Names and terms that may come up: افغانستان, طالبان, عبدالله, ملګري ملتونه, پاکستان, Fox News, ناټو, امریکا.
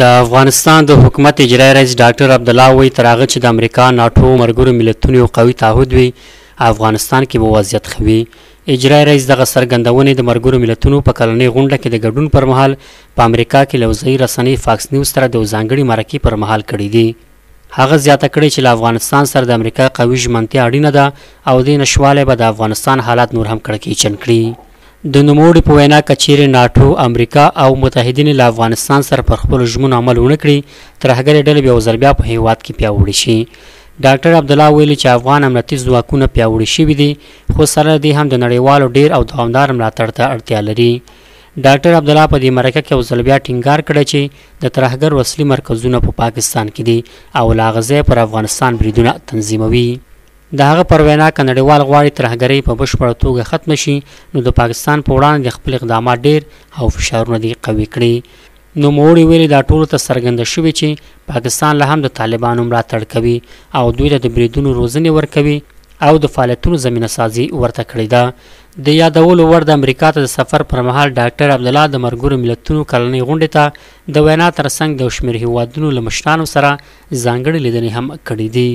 د افغانستان د حکومت اجرایی رئیس ډاکټر عبدالله وی تر هغه چې د امریکا ناټو مرګرو ملتونو یو قوي تعهد وي افغانستان کې به وضعیت ښه وي. اجرایی رئیس دغه څرګندونې د مرګرو ملتونو په کلنۍ غونډه کې د ګډون پر مهال په امریکا کې له وزعي رسنۍ فاکس نیوز سره د یو ځانګړي مرکې پر مهال کړي دي. هغه زیاته کړې چې له افغانستان سره د امریکا قوي ژمنتیا اړینه ده او دې نشوالی به د افغانستان حالات نور هم کړکېچن کړي. د نوموړي په وینا کچیرې ناټو، امریکا او متحدین له افغانستان سره پر خپلو ژمنو عمل ونه کړي، تر هغې ډلې بیا وزر بیا په هیواد کې پیاوړي شي. ډاکټر عبدالله ویلي چې افغان امنیتي ځواکونه پیاوړي شوي دي، خو سره دې هم د نړیوالو ډیر او دوامدار ملاتړ ته اړتیا لري. ډاکټر عبدالله په دې مرکه کې وزر بیا ټینګار کړی چې د ترهګر وسلي مرکزونه په پاکستان کې دي او له هغه ځایه پر افغانستان بریدونه تنظیموي. د هغه پر وینا که نړیوال غواړي ترهګرۍ په بشپړه توګه ختمه شي نو د پاکستان په وړاندې خپل اقدامات ډیر او فشارونه دې قوي کړي. نوموړي ویلي دا ټولو ته څرګنده شوې چې پاکستان لا هم د طالبانو ملاتړ کوي او دوی ته د بریدونو روزنې ورکوي او د فعالیتونو زمینه سازي ورته کړې ده. د یادولو وړ د امریکا ته د سفر پر مهال ډاکټر عبدالله د ملګرو ملتونو کلنۍ غونډې ته د وینا ترڅنګ د یو شمېر هېوادونو له مشرانو سره ځانګړې لیدنې هم کړې دي.